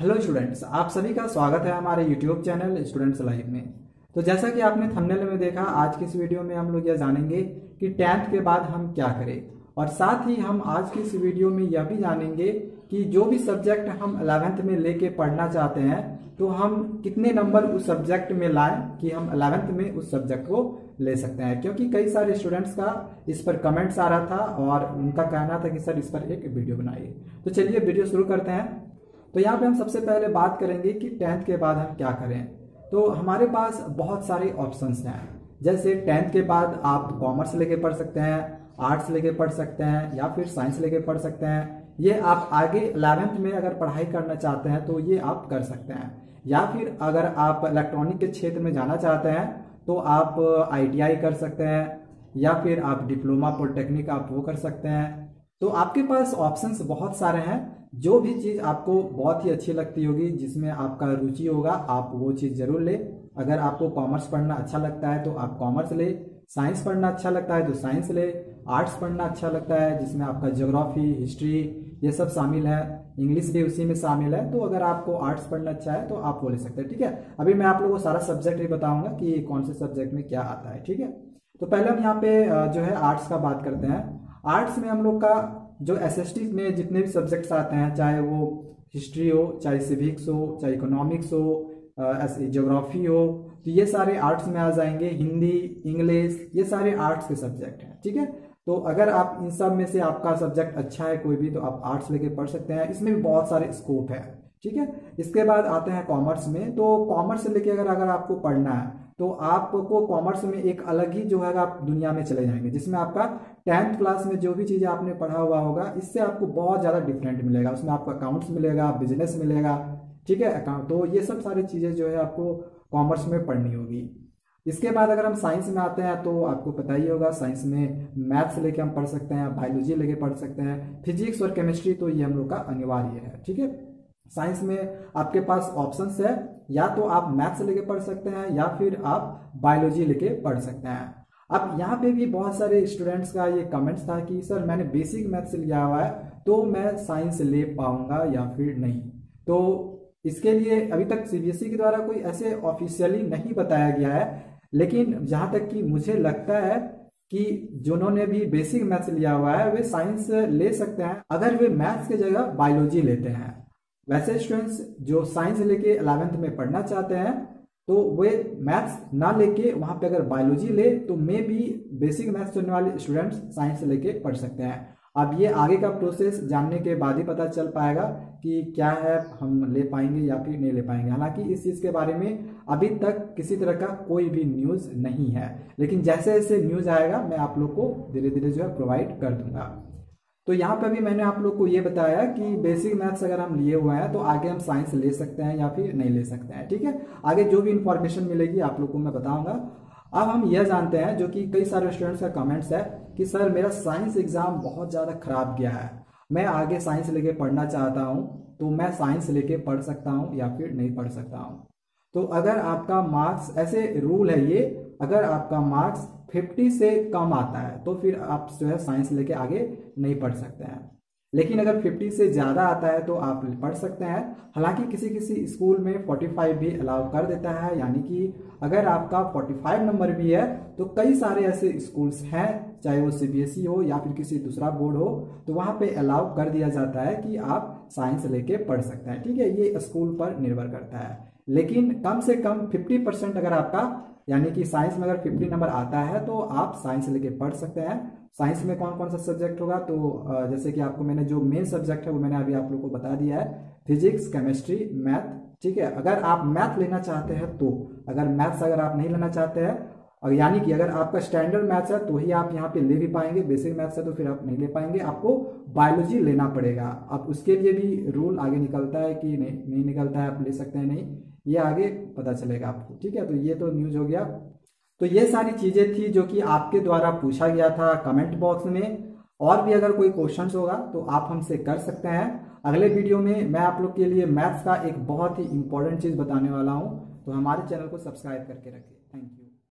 Hello students, आप सभी का स्वागत है हमारे यूट्यूब चैनल स्टूडेंट्स लाइफ में। तो जैसा कि आपने थंबनेल में देखा, आज की इस वीडियो में हम लोग यह जानेंगे कि 10th के बाद हम क्या करें, और साथ ही हम आज की इस वीडियो में यह भी जानेंगे कि जो भी सब्जेक्ट हम 11th में लेके पढ़ना चाहते हैं तो हम कितने नंबर उस सब्जेक्ट में लाएं कि हम 11th में उस सब्जेक्ट को ले सकते हैं, क्योंकि कई सारे स्टूडेंट्स का इस पर कमेंट्स आ रहा था और उनका कहना था कि सर इस पर एक वीडियो बनाइए। तो चलिए वीडियो शुरू करते हैं। तो यहाँ पे हम सबसे पहले बात करेंगे कि 10th के बाद हम क्या करें। तो हमारे पास बहुत सारे ऑप्शंस हैं, जैसे 10th के बाद आप कॉमर्स लेके पढ़ सकते हैं, आर्ट्स लेके पढ़ सकते हैं या फिर साइंस लेके पढ़ सकते हैं। ये आप आगे 11th में अगर पढ़ाई करना चाहते हैं तो ये आप कर सकते हैं, या फिर अगर आप इलेक्ट्रॉनिक के क्षेत्र में जाना चाहते हैं तो आप ITI कर सकते हैं, या फिर आप डिप्लोमा पॉलिटेक्निक आप वो कर सकते हैं। तो आपके पास ऑप्शंस बहुत सारे हैं, जो भी चीज़ आपको बहुत ही अच्छी लगती होगी, जिसमें आपका रुचि होगा, आप वो चीज़ ज़रूर ले। अगर आपको कॉमर्स पढ़ना अच्छा लगता है तो आप कॉमर्स ले, साइंस पढ़ना अच्छा लगता है तो साइंस ले, आर्ट्स पढ़ना अच्छा लगता है जिसमें आपका ज्योग्राफी, हिस्ट्री ये सब शामिल है, इंग्लिश भी उसी में शामिल है, तो अगर आपको आर्ट्स पढ़ना अच्छा है तो आप वो ले सकते हैं। ठीक है, अभी मैं आप लोगों को सारा सब्जेक्ट ही बताऊँगा कि कौन से सब्जेक्ट में क्या आता है। ठीक है, तो पहले हम यहाँ पे जो है आर्ट्स का बात करते हैं। आर्ट्स में हम लोग का जो SST में जितने भी सब्जेक्ट्स आते हैं, चाहे वो हिस्ट्री हो, चाहे सिविक्स हो, चाहे इकोनॉमिक्स हो, ज्योग्राफी हो, तो ये सारे आर्ट्स में आ जाएंगे। हिंदी, इंग्लिश ये सारे आर्ट्स के सब्जेक्ट हैं। ठीक है, तो अगर आप इन सब में से आपका सब्जेक्ट अच्छा है कोई भी तो आप आर्ट्स लेके पढ़ सकते हैं, इसमें भी बहुत सारे स्कोप है। ठीक है, इसके बाद आते हैं कॉमर्स में। तो कॉमर्स लेके अगर आपको पढ़ना है तो आपको कॉमर्स में एक अलग ही जो है आप दुनिया में चले जाएंगे, जिसमें आपका 10th क्लास में जो भी चीज़ें आपने पढ़ा हुआ होगा इससे आपको बहुत ज़्यादा डिफरेंट मिलेगा। उसमें आपको अकाउंट्स मिलेगा, बिजनेस मिलेगा। ठीक है, अकाउंट तो ये सब सारी चीज़ें जो है आपको कॉमर्स में पढ़नी होगी। इसके बाद अगर हम साइंस में आते हैं तो आपको पता ही होगा, साइंस में मैथ्स लेके हम पढ़ सकते हैं, बायोलॉजी लेके पढ़ सकते हैं, फिजिक्स और केमिस्ट्री तो ये हम लोग का अनिवार्य है। ठीक है, साइंस में आपके पास ऑप्शंस है, या तो आप मैथ्स लेके पढ़ सकते हैं या फिर आप बायोलॉजी लेके पढ़ सकते हैं। अब यहाँ पे भी बहुत सारे स्टूडेंट्स का ये कमेंट्स था कि सर मैंने बेसिक मैथ्स लिया हुआ है तो मैं साइंस ले पाऊँगा या फिर नहीं। तो इसके लिए अभी तक CBSE के द्वारा कोई ऐसे ऑफिशियली नहीं बताया गया है, लेकिन जहाँ तक कि मुझे लगता है कि जिन्होंने भी बेसिक मैथ्स लिया हुआ है वे साइंस ले सकते हैं अगर वे मैथ्स की जगह बायोलॉजी लेते हैं। वैसे स्टूडेंट्स जो साइंस लेके 11th में पढ़ना चाहते हैं तो वे मैथ्स ना लेके वहाँ पे अगर बायोलॉजी ले तो मे भी बेसिक मैथ्स चुनने वाले स्टूडेंट्स साइंस लेके पढ़ सकते हैं। अब ये आगे का प्रोसेस जानने के बाद ही पता चल पाएगा कि क्या है, हम ले पाएंगे या फिर नहीं ले पाएंगे। हालांकि इस चीज़ के बारे में अभी तक किसी तरह का कोई भी न्यूज़ नहीं है, लेकिन जैसे जैसे न्यूज़ आएगा मैं आप लोग को धीरे धीरे जो है प्रोवाइड कर दूँगा। तो यहाँ पर भी मैंने आप लोग को ये बताया कि बेसिक मैथ्स अगर हम लिए हुए हैं तो आगे हम साइंस ले सकते हैं या फिर नहीं ले सकते हैं। ठीक है, आगे जो भी इन्फॉर्मेशन मिलेगी आप लोग को मैं बताऊंगा। अब हम यह जानते हैं, जो कि कई सारे स्टूडेंट्स का कमेंट्स है कि सर मेरा साइंस एग्जाम बहुत ज़्यादा खराब गया है, मैं आगे साइंस लेके पढ़ना चाहता हूँ तो मैं साइंस लेके पढ़ सकता हूँ या फिर नहीं पढ़ सकता हूँ। तो अगर आपका मार्क्स, ऐसे रूल है ये, अगर आपका मार्क्स 50 से कम आता है तो फिर आप जो है साइंस लेके आगे नहीं पढ़ सकते हैं, लेकिन अगर 50 से ज़्यादा आता है तो आप पढ़ सकते हैं। हालांकि किसी किसी स्कूल में 45 भी अलाउ कर देता है, यानी कि अगर आपका 45 नंबर भी है तो कई सारे ऐसे स्कूल्स हैं, चाहे वो CBSE हो या फिर किसी दूसरा बोर्ड हो, तो वहाँ पे अलाउ कर दिया जाता है कि आप साइंस लेके पढ़ सकते हैं। ठीक है, ये स्कूल पर निर्भर करता है, लेकिन कम से कम 50% अगर आपका, यानी कि साइंस में अगर 50 नंबर आता है तो आप साइंस लेके पढ़ सकते हैं। साइंस में कौन कौन सा सब्जेक्ट होगा, तो जैसे कि आपको मैंने जो मेन सब्जेक्ट है वो मैंने अभी आप लोगों को बता दिया है, फिजिक्स, केमिस्ट्री, मैथ। ठीक है, अगर आप मैथ लेना चाहते हैं तो, अगर मैथ्स अगर आप नहीं लेना चाहते हैं, और यानी कि अगर आपका स्टैंडर्ड मैथ्स है तो ही आप यहाँ पे ले भी पाएंगे, बेसिक मैथ्स है तो फिर आप नहीं ले पाएंगे, आपको बायोलॉजी लेना पड़ेगा। अब उसके लिए भी रूल आगे निकलता है कि नहीं निकलता है, आप ले सकते हैं नहीं, ये आगे पता चलेगा आपको। ठीक है, तो ये तो न्यूज़ हो गया। तो ये सारी चीज़ें थी जो कि आपके द्वारा पूछा गया था कमेंट बॉक्स में, और भी अगर कोई क्वेश्चंस होगा तो आप हमसे कर सकते हैं। अगले वीडियो में मैं आप लोग के लिए मैथ्स का एक बहुत ही इंपॉर्टेंट चीज़ बताने वाला हूँ, तो हमारे चैनल को सब्सक्राइब करके रखिए। Thank you.